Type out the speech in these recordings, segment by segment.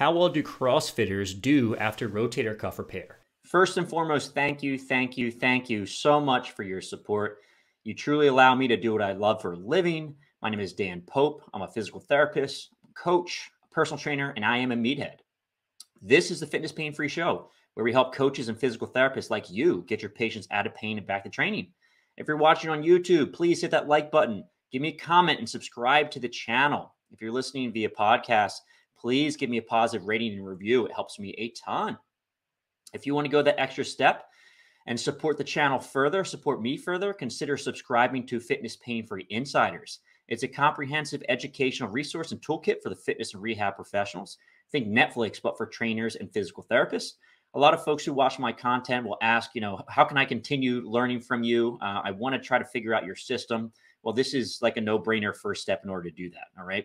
How well do CrossFitters do after rotator cuff repair? First and foremost, thank you so much for your support. You truly allow me to do what I love for a living. My name is Dan Pope. I'm a physical therapist, coach, personal trainer, and I am a meathead. This is the Fitness Pain-Free Show, where we help coaches and physical therapists like you get your patients out of pain and back to training. If you're watching on YouTube, please hit that like button. Give me a comment and subscribe to the channel. If you're listening via podcast, please give me a positive rating and review. It helps me a ton. If you want to go that extra step and support the channel further, support me further, consider subscribing to Fitness Pain-Free Insiders. It's a comprehensive educational resource and toolkit for the fitness and rehab professionals. Think Netflix, but for trainers and physical therapists. A lot of folks who watch my content will ask, you know, how can I continue learning from you? I want to try to figure out your system. Well, this is like a no-brainer first step in order to do that, all right?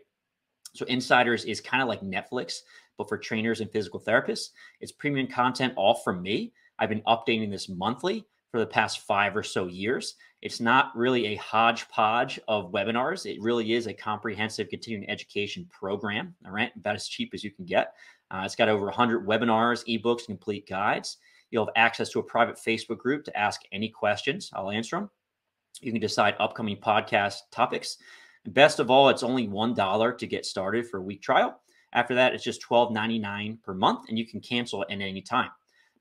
So Insiders is kind of like Netflix, but for trainers and physical therapists. It's premium content all from me. I've been updating this monthly for the past 5 or so years. It's not really a hodgepodge of webinars. It really is a comprehensive continuing education program, all right? About as cheap as you can get. It's got over 100 webinars, eBooks, and complete guides. You'll have access to a private Facebook group to ask any questions. I'll answer them. You can decide upcoming podcast topics. And best of all, it's only $1 to get started for a week trial. After that, it's just $12.99 per month, and you can cancel at any time.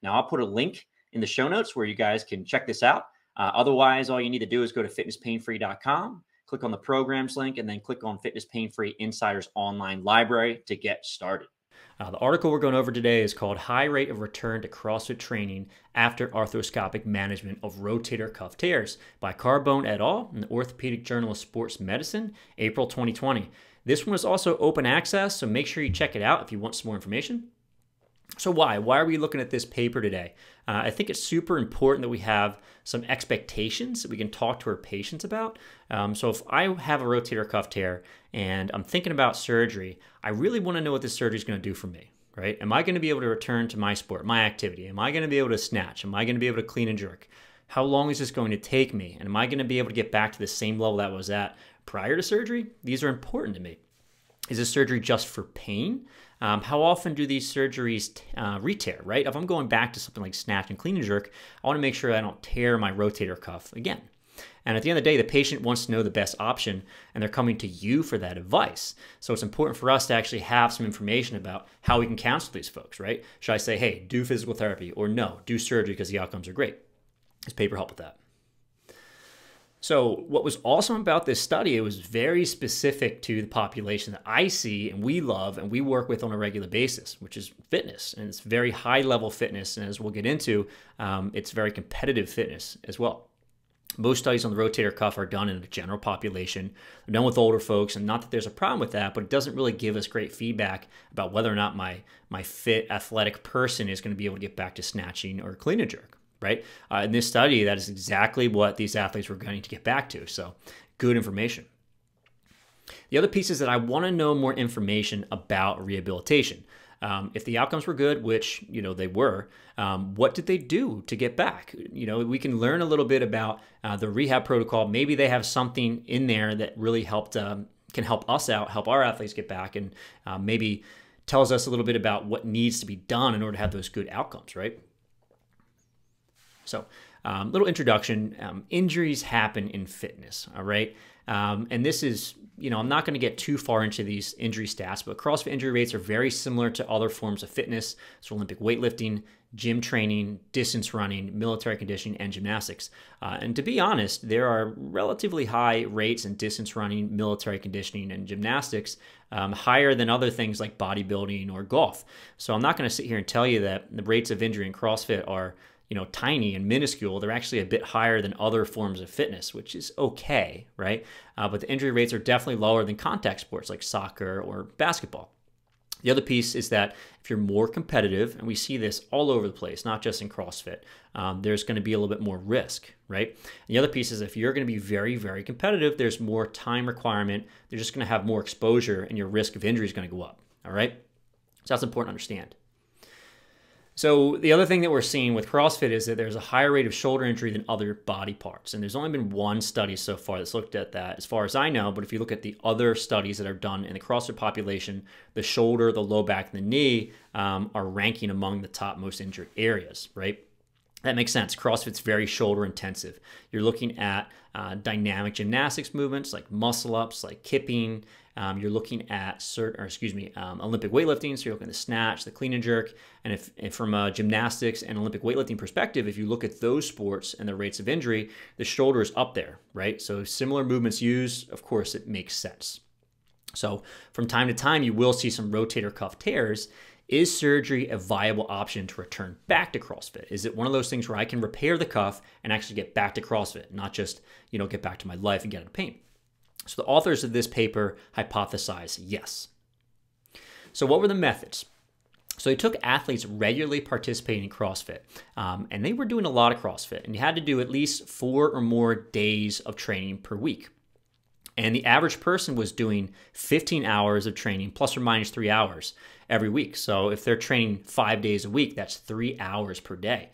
Now, I'll put a link in the show notes where you guys can check this out. Otherwise, all you need to do is go to fitnesspainfree.com, click on the programs link, and then click on Fitness Pain-Free Insiders Online Library to get started. The article we're going over today is called High Rate of Return to CrossFit Training After Arthroscopic Management of Rotator Cuff Tears by Carbone et al. In the Orthopedic Journal of Sports Medicine, April 2020. This one is also open access, so make sure you check it out if you want some more information. So why are we looking at this paper today? I think it's super important that we have some expectations that we can talk to our patients about. So if I have a rotator cuff tear and I'm thinking about surgery, I really want to know what this surgery is going to do for me, right? Am I going to be able to return to my sport, my activity? Am I going to be able to snatch? Am I going to be able to clean and jerk? How long is this going to take me? And am I going to be able to get back to the same level that I was at prior to surgery? These are important to me. Is this surgery just for pain? How often do these surgeries re-tear, right? If I'm going back to something like snatch and clean and jerk, I want to make sure I don't tear my rotator cuff again. And at the end of the day, the patient wants to know the best option, and they're coming to you for that advice. So it's important for us to actually have some information about how we can counsel these folks, right? Should I say, hey, do physical therapy, or no, do surgery because the outcomes are great? Does paper help with that? So what was awesome about this study, it was very specific to the population that I see and we love and we work with on a regular basis, which is fitness. And it's very high level fitness. And as we'll get into, it's very competitive fitness as well. Most studies on the rotator cuff are done in the general population. They're done with older folks. And not that there's a problem with that, but it doesn't really give us great feedback about whether or not my fit athletic person is going to be able to get back to snatching or clean and jerk. Right? In this study, that is exactly what these athletes were going to get back to. So good information. The other piece is that I want to know more information about rehabilitation. If the outcomes were good, which, you know, they were, what did they do to get back? You know, we can learn a little bit about the rehab protocol. Maybe they have something in there that really helped, can help us out, help our athletes get back, and maybe tells us a little bit about what needs to be done in order to have those good outcomes, right? So little introduction, injuries happen in fitness, all right? And this is, you know, I'm not going to get too far into these injury stats, but CrossFit injury rates are very similar to other forms of fitness. So Olympic weightlifting, gym training, distance running, military conditioning, and gymnastics. And to be honest, there are relatively high rates in distance running, military conditioning, and gymnastics, higher than other things like bodybuilding or golf. So I'm not going to sit here and tell you that the rates of injury in CrossFit are, you know, tiny and minuscule. They're actually a bit higher than other forms of fitness, which is okay, right? But the injury rates are definitely lower than contact sports like soccer or basketball. The other piece is that if you're more competitive, and we see this all over the place, not just in CrossFit, there's going to be a little bit more risk, right? And the other piece is if you're going to be very, very competitive, there's more time requirement. They're just going to have more exposure, and your risk of injury is going to go up, all right? So that's important to understand. So the other thing that we're seeing with CrossFit is that there's a higher rate of shoulder injury than other body parts. And there's only been one study so far that's looked at that as far as I know. But if you look at the other studies that are done in the CrossFit population, the shoulder, the low back, and the knee are ranking among the top most injured areas, right? That makes sense. CrossFit's very shoulder intensive. You're looking at dynamic gymnastics movements like muscle ups, like kipping. You're looking at Olympic weightlifting. So you're looking at the snatch, the clean and jerk. And if from a gymnastics and Olympic weightlifting perspective, if you look at those sports and the rates of injury, the shoulder is up there, right? So similar movements used, of course, it makes sense. So from time to time, you will see some rotator cuff tears. Is surgery a viable option to return back to CrossFit? Is it one of those things where I can repair the cuff and actually get back to CrossFit, not just, you know, get back to my life and get out of pain? So the authors of this paper hypothesize yes. So what were the methods? So they took athletes regularly participating in CrossFit, and they were doing a lot of CrossFit, and you had to do at least 4 or more days of training per week. And the average person was doing 15 hours of training, plus or minus 3 hours every week. So if they're training 5 days a week, that's 3 hours per day.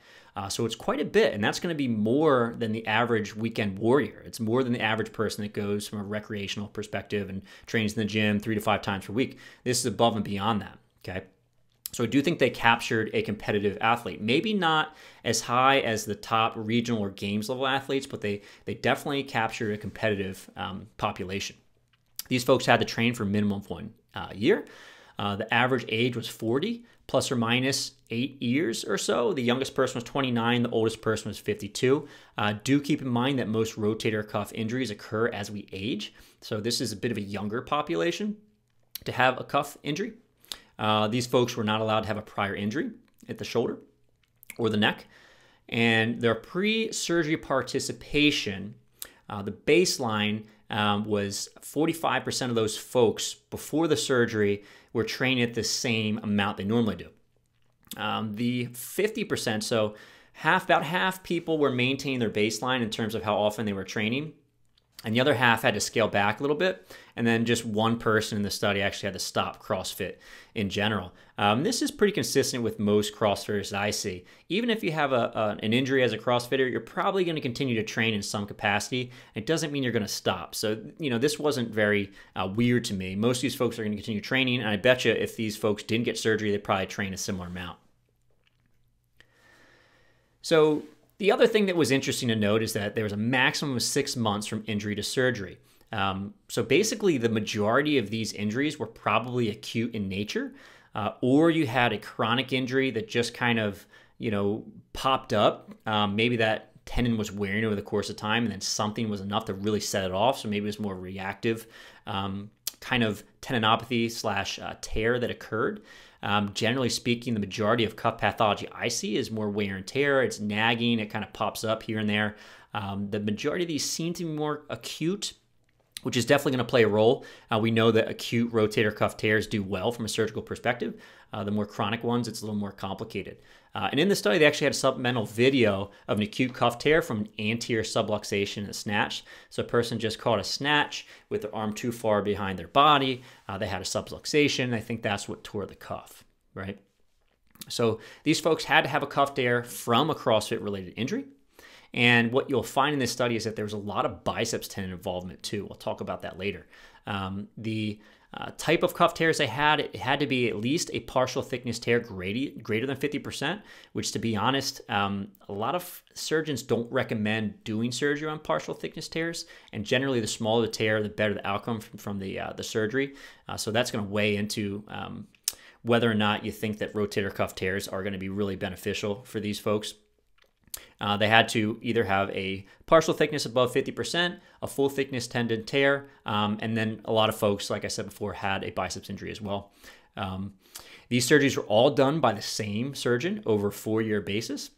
So it's quite a bit, and that's going to be more than the average weekend warrior. It's more than the average person that goes from a recreational perspective and trains in the gym 3 to 5 times per week. This is above and beyond that, okay? So I do think they captured a competitive athlete. Maybe not as high as the top regional or games level athletes, but they definitely captured a competitive population. These folks had to train for a minimum of 1 year. The average age was 40, plus or minus 8 years or so. The youngest person was 29. The oldest person was 52. Do keep in mind that most rotator cuff injuries occur as we age. So this is a bit of a younger population to have a cuff injury. These folks were not allowed to have a prior injury at the shoulder or the neck. And their pre-surgery participation, the baseline was 45% of those folks before the surgery were trained at the same amount they normally do. The 50%, so about half people were maintaining their baseline in terms of how often they were training. And the other half had to scale back a little bit. And then just one person in the study actually had to stop CrossFit in general. This is pretty consistent with most CrossFitters that I see. Even if you have an injury as a CrossFitter, you're probably going to continue to train in some capacity. It doesn't mean you're going to stop. So, you know, this wasn't very weird to me. Most of these folks are going to continue training. And I bet you if these folks didn't get surgery, they'd probably train a similar amount. So the other thing that was interesting to note is that there was a maximum of 6 months from injury to surgery. So basically, the majority of these injuries were probably acute in nature, or you had a chronic injury that just kind of, you know, popped up. Maybe that tendon was wearing over the course of time, and then something was enough to really set it off. So maybe it was more reactive kind of tendinopathy / tear that occurred. Generally speaking, the majority of cuff pathology I see is more wear and tear. It's nagging. It kind of pops up here and there. The majority of these seem to be more acute, which is definitely going to play a role. We know that acute rotator cuff tears do well from a surgical perspective. The more chronic ones, it's a little more complicated. And in the study, they actually had a supplemental video of an acute cuff tear from an anterior subluxation and a snatch. So a person just caught a snatch with their arm too far behind their body. They had a subluxation. I think that's what tore the cuff, right? So these folks had to have a cuff tear from a CrossFit-related injury. And what you'll find in this study is that there was a lot of biceps tendon involvement too. We'll talk about that later. The type of cuff tears they had, it had to be at least a partial thickness tear greater than 50%, which, to be honest, a lot of surgeons don't recommend doing surgery on partial thickness tears. And generally, the smaller the tear, the better the outcome from the surgery. So that's going to weigh into whether or not you think that rotator cuff tears are going to be really beneficial for these folks. They had to either have a partial thickness above 50%, a full thickness tendon tear, and then a lot of folks, like I said before, had a biceps injury as well. These surgeries were all done by the same surgeon over a 4-year basis.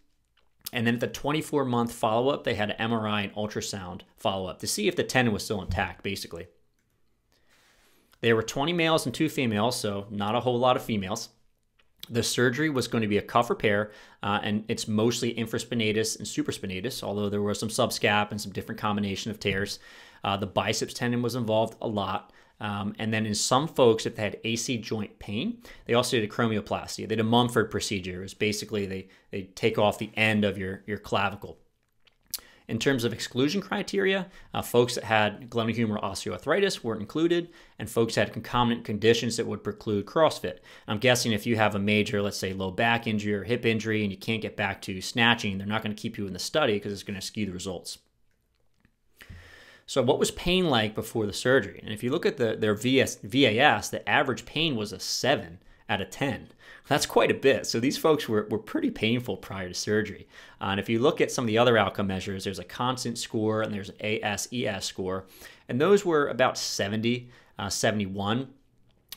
And then at the 24-month follow-up, they had an MRI and ultrasound follow-up to see if the tendon was still intact, basically. There were 20 males and 2 females, so not a whole lot of females. The surgery was going to be a cuff repair, and it's mostly infraspinatus and supraspinatus, although there was some subscap and some different combination of tears. The biceps tendon was involved a lot. And then in some folks, if they had AC joint pain, they also did a cranioplasty. They did a Mumford procedure. It was basically they take off the end of your clavicle. In terms of exclusion criteria, folks that had glenohumeral osteoarthritis weren't included, and folks that had concomitant conditions that would preclude CrossFit. I'm guessing if you have a major, let's say, low back injury or hip injury, and you can't get back to snatching, they're not going to keep you in the study because it's going to skew the results. So what was pain like before the surgery? And if you look at their VAS, the average pain was a 7 out of 10. That's quite a bit. So these folks were pretty painful prior to surgery. And if you look at some of the other outcome measures, there's a constant score and there's an ASES score. And those were about 70, 71,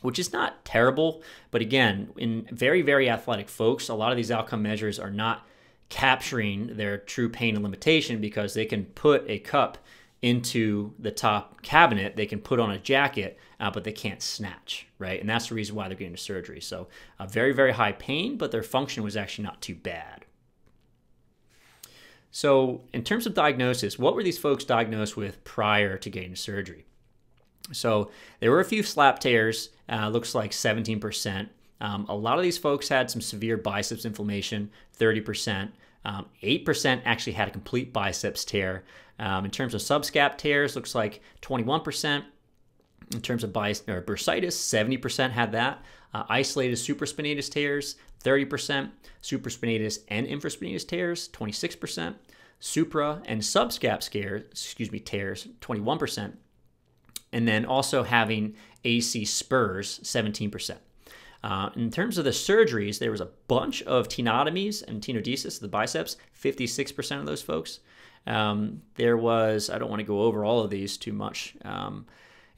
which is not terrible. But again, in very, very athletic folks, a lot of these outcome measures are not capturing their true pain and limitation because they can put a cup into the top cabinet, they can put on a jacket, but they can't snatch, right? And that's the reason why they're getting to surgery. So very, very high pain, but their function was actually not too bad. So in terms of diagnosis, what were these folks diagnosed with prior to getting to surgery? So there were a few SLAP tears, looks like 17%. A lot of these folks had some severe biceps inflammation, 30%. 8% actually had a complete biceps tear. In terms of subscap tears, looks like 21%. In terms of bursitis, 70% had that. Isolated supraspinatus tears, 30%. Supraspinatus and infraspinatus tears, 26%. Supra and subscap tears, 21%. And then also having AC spurs, 17%. In terms of the surgeries, there was a bunch of tenotomies and tenodesis of the biceps, 56% of those folks. There was, I don't want to go over all of these too much.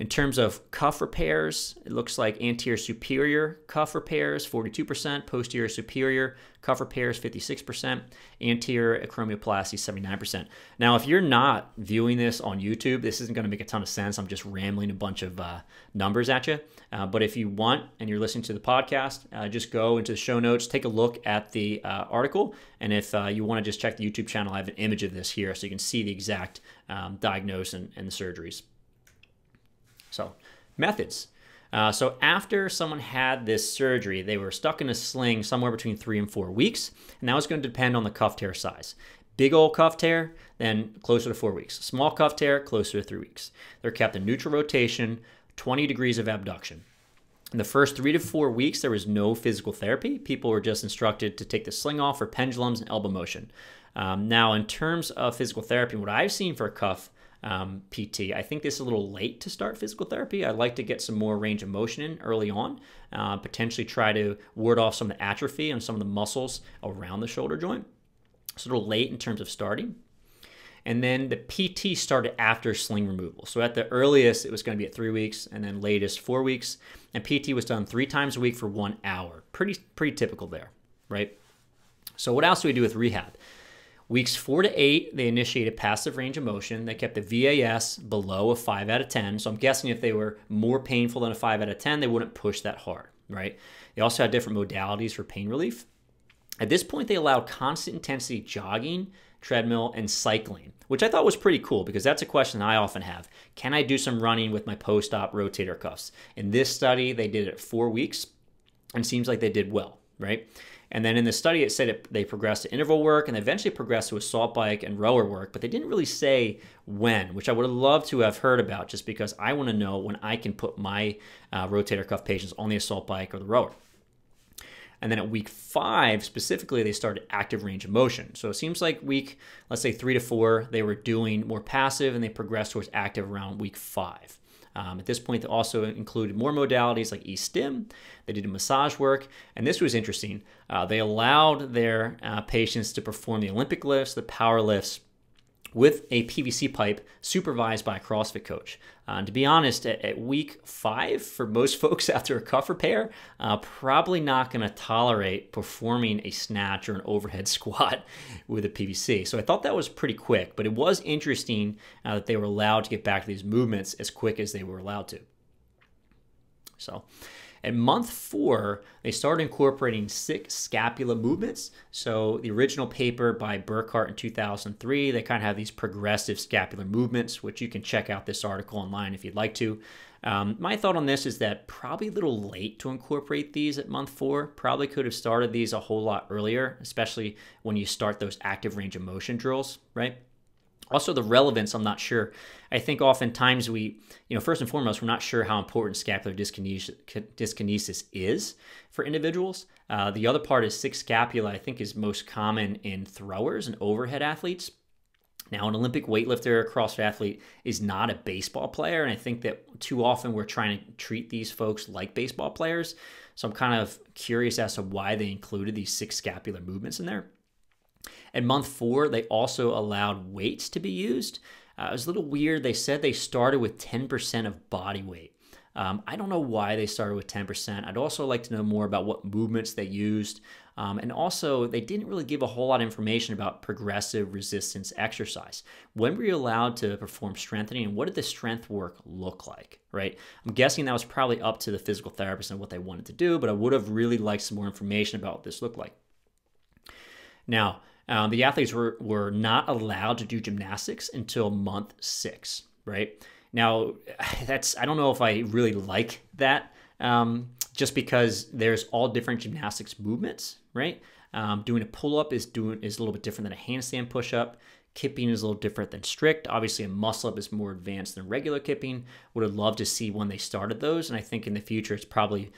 In terms of cuff repairs, it looks like anterior superior cuff repairs, 42%, posterior superior cuff repairs, 56%, anterior acromioplasty, 79%. Now, if you're not viewing this on YouTube, this isn't going to make a ton of sense. I'm just rambling a bunch of numbers at you. But if you want and you're listening to the podcast, just go into the show notes, take a look at the article. And if you want to just check the YouTube channel, I have an image of this here so you can see the exact diagnosis and the surgeries. So methods. So after someone had this surgery, they were stuck in a sling somewhere between 3 and 4 weeks. And that was going to depend on the cuff tear size. Big old cuff tear, then closer to 4 weeks. Small cuff tear, closer to 3 weeks. They're kept in neutral rotation, 20 degrees of abduction. In the first 3 to 4 weeks, there was no physical therapy. People were just instructed to take the sling off for pendulums and elbow motion. Now, in terms of physical therapy, what I've seen for a cuff PT. I think this is a little late to start physical therapy. I'd like to get some more range of motion in early on, potentially try to ward off some of the atrophy on some of the muscles around the shoulder joint. It's a little late in terms of starting. And then the PT started after sling removal. So at the earliest, it was going to be at 3 weeks and then latest 4 weeks. And PT was done 3 times a week for 1 hour. Pretty typical there, right? So what else do we do with rehab? Weeks 4 to 8, they initiated passive range of motion. They kept the VAS below a 5 out of 10. So I'm guessing if they were more painful than a 5 out of 10, they wouldn't push that hard, right? They also had different modalities for pain relief. At this point, they allowed constant intensity jogging, treadmill, and cycling, which I thought was pretty cool because that's a question I often have. Can I do some running with my post-op rotator cuffs? In this study, they did it at 4 weeks and it seems like they did well, right? And then in the study, it said they progressed to interval work and eventually progressed to assault bike and rower work, but they didn't really say when, which I would have loved to have heard about just because I want to know when I can put my rotator cuff patients on the assault bike or the rower. And then at week 5, specifically, they started active range of motion. So it seems like week, let's say 3 to 4, they were doing more passive and they progressed towards active around week 5. At this point, they also included more modalities like e-stim. They did massage work, and this was interesting. They allowed their patients to perform the Olympic lifts, the power lifts, with a PVC pipe supervised by a CrossFit coach. To be honest, at week 5, for most folks after a cuff repair, probably not going to tolerate performing a snatch or an overhead squat with a PVC. So I thought that was pretty quick, but it was interesting that they were allowed to get back to these movements as quick as they were allowed to. So at month 4, they started incorporating 6 scapula movements. So the original paper by Burkhart in 2003, they kind of have these progressive scapular movements, which you can check out this article online if you'd like to. My thought on this is that probably a little late to incorporate these at month 4. Probably could have started these a whole lot earlier, especially when you start those active range of motion drills, right? Also the relevance, I'm not sure. I think oftentimes we, first and foremost, we're not sure how important scapular dyskinesis is for individuals. The other part is 6 scapula, I think, is most common in throwers and overhead athletes. Now, an Olympic weightlifter, a CrossFit athlete, is not a baseball player, and I think that too often we're trying to treat these folks like baseball players. So I'm kind of curious as to why they included these 6 scapular movements in there. In month 4, they also allowed weights to be used. It was a little weird. They said they started with 10% of body weight. I don't know why they started with 10%. I'd also like to know more about what movements they used. And also, they didn't really give a whole lot of information about progressive resistance exercise. When were you allowed to perform strengthening, and what did the strength work look like, right? I'm guessing that was probably up to the physical therapist and what they wanted to do, but I would have really liked some more information about what this looked like. Now, the athletes were not allowed to do gymnastics until month 6, right? Now, I don't know if I really like that, just because there's all different gymnastics movements, right? Doing a pull-up is a little bit different than a handstand push-up. Kipping is a little different than strict. Obviously, a muscle-up is more advanced than regular kipping. Would have loved to see when they started those, and I think in the future it's probably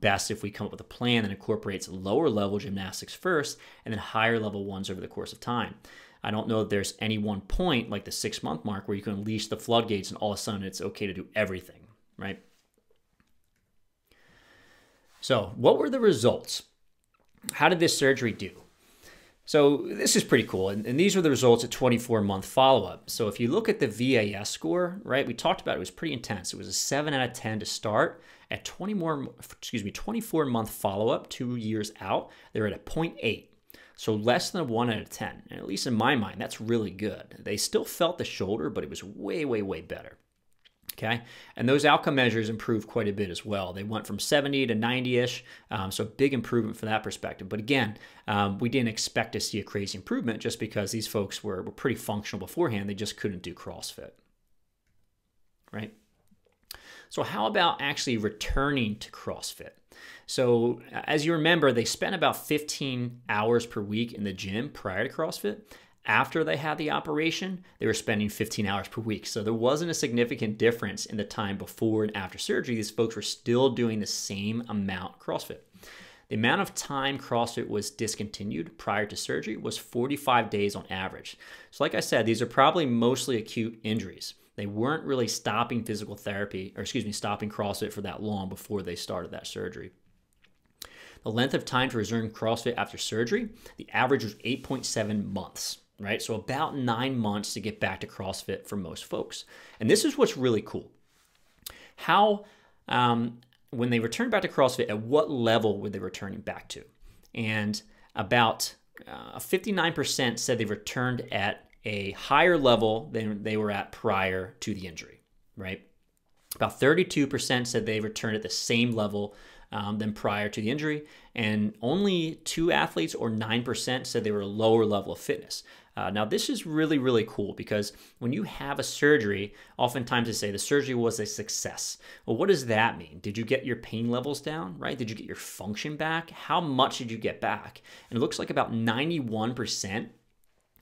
best if we come up with a plan that incorporates lower-level gymnastics first and then higher-level ones over the course of time. I don't know if there's any one point, like the 6-month mark, where you can unleash the floodgates and all of a sudden it's okay to do everything, right? So what were the results? How did this surgery do? So this is pretty cool, and these were the results at 24-month follow-up. So if you look at the VAS score, right, we talked about it was pretty intense. It was a 7 out of 10 to start. At 24-month follow-up, 2 years out, they were at a 0.8, so less than a 1 out of 10. And at least in my mind, that's really good. They still felt the shoulder, but it was way, way, way better. Okay, and those outcome measures improved quite a bit as well. They went from 70 to 90-ish, so big improvement from that perspective. But again, we didn't expect to see a crazy improvement just because these folks were pretty functional beforehand. They just couldn't do CrossFit, right? So how about actually returning to CrossFit? So as you remember, they spent about 15 hours per week in the gym prior to CrossFit. After they had the operation, they were spending 15 hours per week. So there wasn't a significant difference in the time before and after surgery. These folks were still doing the same amount of CrossFit. The amount of time CrossFit was discontinued prior to surgery was 45 days on average. So like I said, these are probably mostly acute injuries. They weren't really stopping physical therapy, or excuse me, stopping CrossFit for that long before they started that surgery. The length of time to resume CrossFit after surgery, the average was 8.7 months. Right? So about 9 months to get back to CrossFit for most folks. And this is what's really cool. How, when they returned back to CrossFit, at what level were they returning back to? And about 59% said they returned at a higher level than they were at prior to the injury, right? About 32% said they returned at the same level than prior to the injury, and only 2 athletes, or 9%, said they were a lower level of fitness. Now, this is really, really cool, because when you have a surgery, oftentimes they say the surgery was a success. Well, what does that mean? Did you get your pain levels down, right? Did you get your function back? How much did you get back? And it looks like about 91%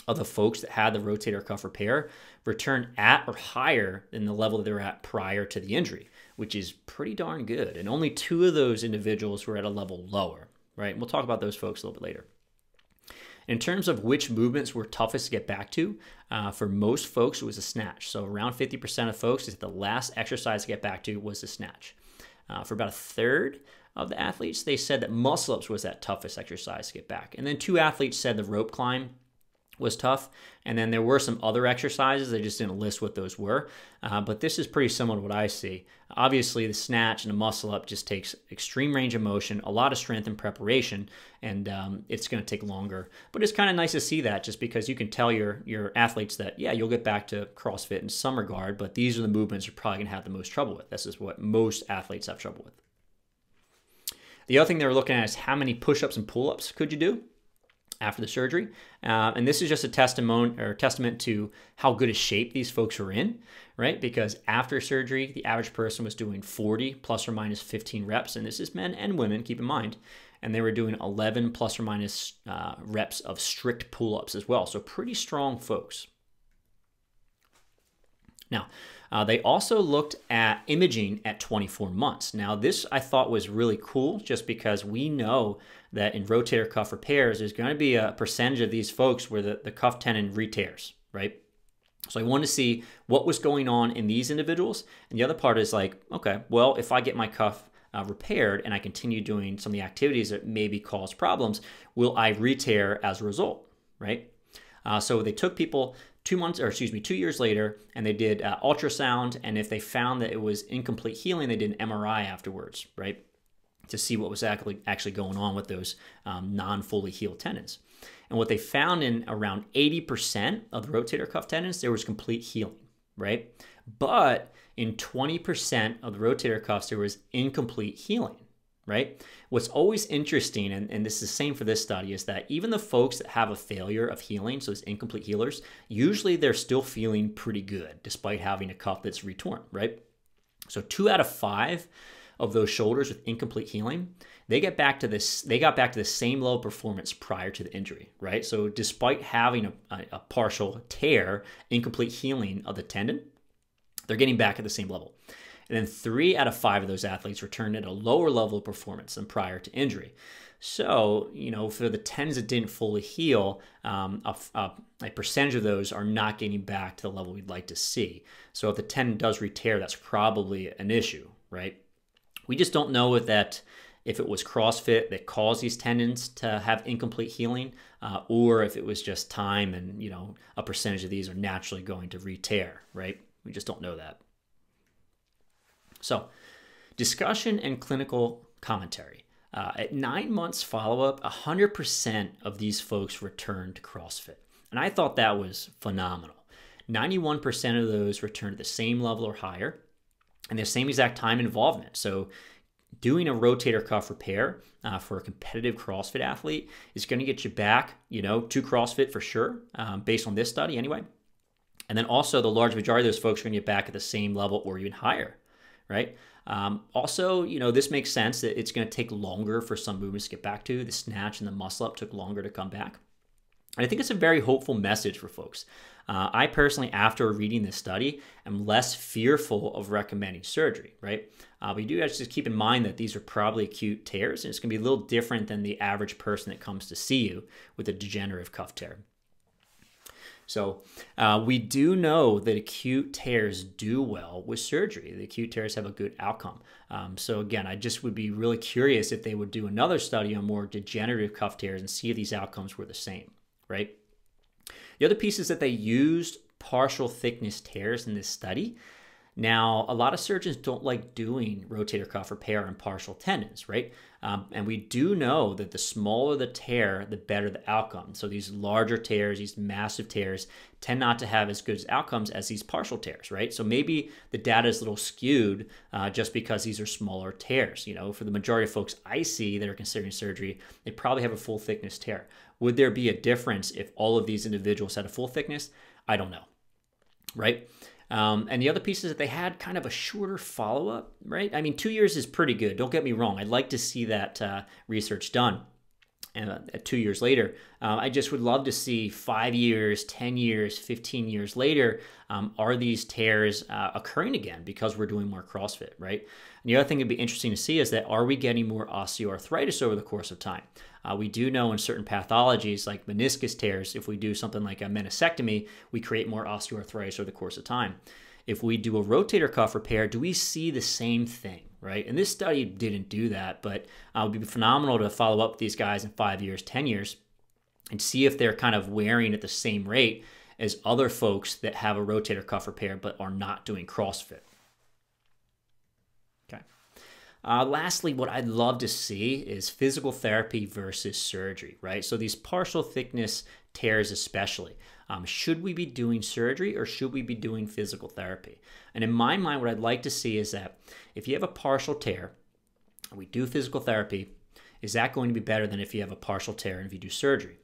of the folks that had the rotator cuff repair returned at or higher than the level that they were at prior to the injury, which is pretty darn good. And only 2 of those individuals were at a level lower, right? And we'll talk about those folks a little bit later. In terms of which movements were toughest to get back to, for most folks, it was a snatch. So around 50% of folks, the last exercise to get back to was the snatch. For about a third of the athletes, they said that muscle-ups was that toughest exercise to get back. And then 2 athletes said the rope climb was tough, and then there were some other exercises. I just didn't list what those were, but this is pretty similar to what I see. Obviously, the snatch and the muscle-up just takes extreme range of motion, a lot of strength and preparation, and it's going to take longer. But it's kind of nice to see that, just because you can tell your athletes that, yeah, you'll get back to CrossFit in some regard, but these are the movements you're probably going to have the most trouble with. This is what most athletes have trouble with. The other thing they were looking at is how many push-ups and pull-ups could you do? after the surgery. And this is just a testament to how good a shape these folks were in, right? Because after surgery, the average person was doing 40 plus or minus 15 reps. And this is men and women, keep in mind. And they were doing 11 plus or minus reps of strict pull-ups as well. So pretty strong folks. Now, they also looked at imaging at 24 months. Now, this I thought was really cool just because we know that in rotator cuff repairs, there's going to be a percentage of these folks where the cuff tendon re-tears, right? So I wanted to see what was going on in these individuals. And the other part is like, okay, well, if I get my cuff repaired and I continue doing some of the activities that maybe cause problems, will I re-tear as a result, right? So they took people 2 years later, and they did ultrasound, and if they found that it was incomplete healing, they did an MRI afterwards, right, to see what was actually going on with those non-fully healed tendons. And what they found in around 80% of the rotator cuff tendons, there was complete healing, right? But in 20% of the rotator cuffs, there was incomplete healing, right? What's always interesting, and this is the same for this study, is that even the folks that have a failure of healing, so it's incomplete healers, usually they're still feeling pretty good despite having a cuff that's retorn, right? So 2 out of 5 of those shoulders with incomplete healing, they got back to the same level of performance prior to the injury, right? So despite having a partial tear, incomplete healing of the tendon, they're getting back at the same level. And then 3 out of 5 of those athletes returned at a lower level of performance than prior to injury. So, you know, for the tendons that didn't fully heal, a percentage of those are not getting back to the level we'd like to see. So if the tendon does re-tear, that's probably an issue, right? We just don't know if it was CrossFit that caused these tendons to have incomplete healing, or if it was just time and, you know, a percentage of these are naturally going to re-tear, right? We just don't know that. So, discussion and clinical commentary. At 9 months follow-up, 100% of these folks returned to CrossFit. And I thought that was phenomenal. 91% of those returned at the same level or higher and the same exact time involvement. So, doing a rotator cuff repair for a competitive CrossFit athlete is going to get you back, you know, to CrossFit for sure, based on this study anyway. And then also the large majority of those folks are going to get back at the same level or even higher, right? Also, you know, this makes sense that it's going to take longer for some movements to get back to. The snatch and the muscle up took longer to come back. And I think it's a very hopeful message for folks. I personally, after reading this study, am less fearful of recommending surgery, right? But you do have to just keep in mind that these are probably acute tears, and it's going to be a little different than the average person that comes to see you with a degenerative cuff tear. So we do know that acute tears do well with surgery. The acute tears have a good outcome. So again, I just would be really curious if they would do another study on more degenerative cuff tears and see if these outcomes were the same, right? The other piece is that they used partial thickness tears in this study. Now, a lot of surgeons don't like doing rotator cuff repair and partial tendons, right? And we do know that the smaller the tear, the better the outcome. So these larger tears, these massive tears, tend not to have as good outcomes as these partial tears, right? So maybe the data is a little skewed just because these are smaller tears. You know, for the majority of folks I see that are considering surgery, they probably have a full thickness tear. Would there be a difference if all of these individuals had a full thickness? I don't know, right? And the other piece is that they had kind of a shorter follow-up, right? I mean, 2 years is pretty good. Don't get me wrong. I'd like to see that research done. And 2 years later, I just would love to see 5 years, 10 years, 15 years later, are these tears occurring again because we're doing more CrossFit, right? And the other thing that'd be interesting to see is that are we getting more osteoarthritis over the course of time? We do know in certain pathologies like meniscus tears, if we do something like a meniscectomy, we create more osteoarthritis over the course of time. If we do a rotator cuff repair, do we see the same thing, right? And this study didn't do that, but it would be phenomenal to follow up with these guys in 5 years, 10 years, and see if they're kind of wearing at the same rate as other folks that have a rotator cuff repair but are not doing CrossFit. Okay. Lastly, what I'd love to see is physical therapy versus surgery, right? So these partial thickness tears especially. Should we be doing surgery or should we be doing physical therapy? And in my mind, what I'd like to see is that if you have a partial tear and we do physical therapy, is that going to be better than if you have a partial tear and if you do surgery?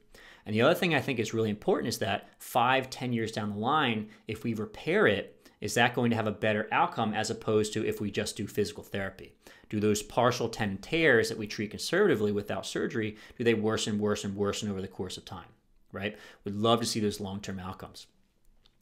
And the other thing I think is really important is that 5-10 years down the line, if we repair it, is that going to have a better outcome as opposed to if we just do physical therapy? Do those partial tendon tears that we treat conservatively without surgery, do they worsen over the course of time, right? We'd love to see those long-term outcomes.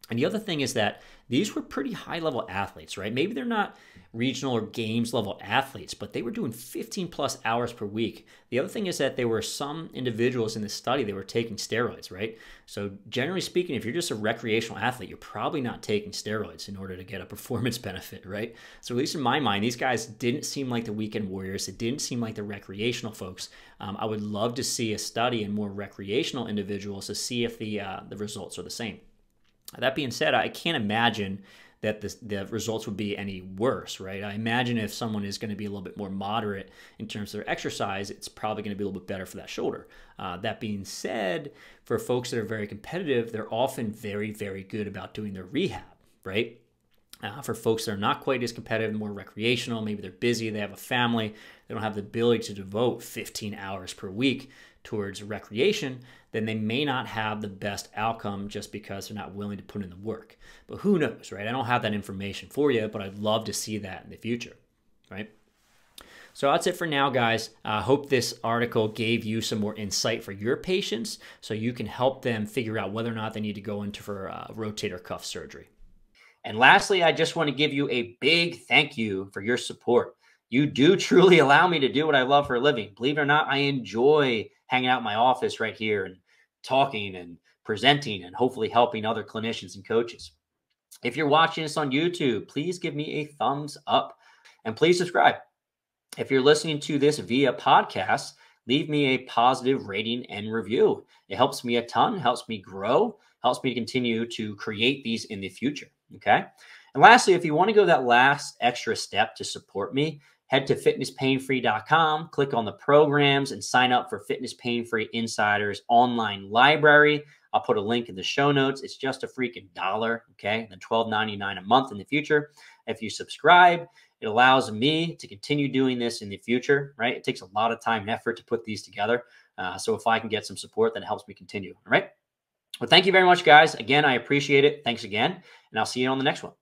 And the other thing is that these were pretty high-level athletes, right? Maybe they're not regional or games-level athletes, but they were doing 15-plus hours per week. The other thing is that there were some individuals in this study that were taking steroids, right? So generally speaking, if you're just a recreational athlete, you're probably not taking steroids in order to get a performance benefit, right? So at least in my mind, these guys didn't seem like the weekend warriors. It didn't seem like the recreational folks. I would love to see a study in more recreational individuals to see if the results are the same. That being said, I can't imagine that the results would be any worse, right? I imagine if someone is going to be a little bit more moderate in terms of their exercise, it's probably going to be a little bit better for that shoulder. That being said, for folks that are very competitive, they're often very, very good about doing their rehab, right? For folks that are not quite as competitive, more recreational, maybe they're busy, they have a family, they don't have the ability to devote 15 hours per week towards recreation, then they may not have the best outcome just because they're not willing to put in the work. But who knows, right? I don't have that information for you, but I'd love to see that in the future, right? So that's it for now, guys. I hope this article gave you some more insight for your patients so you can help them figure out whether or not they need to go in for rotator cuff surgery. And lastly, I just want to give you a big thank you for your support. You do truly allow me to do what I love for a living. Believe it or not, I enjoy hanging out in my office right here and talking and presenting and hopefully helping other clinicians and coaches. If you're watching this on YouTube, please give me a thumbs up and please subscribe. If you're listening to this via podcast, leave me a positive rating and review. It helps me a ton, helps me grow, helps me continue to create these in the future. Okay. And lastly, if you want to go that last extra step to support me, head to fitnesspainfree.com, click on the programs, and sign up for Fitness Pain-Free Insiders online library. I'll put a link in the show notes. It's just a freaking dollar, okay? And $12.99 a month in the future. If you subscribe, it allows me to continue doing this in the future, right? It takes a lot of time and effort to put these together. So if I can get some support, that helps me continue, all right? Well, thank you very much, guys. Again, I appreciate it. Thanks again, and I'll see you on the next one.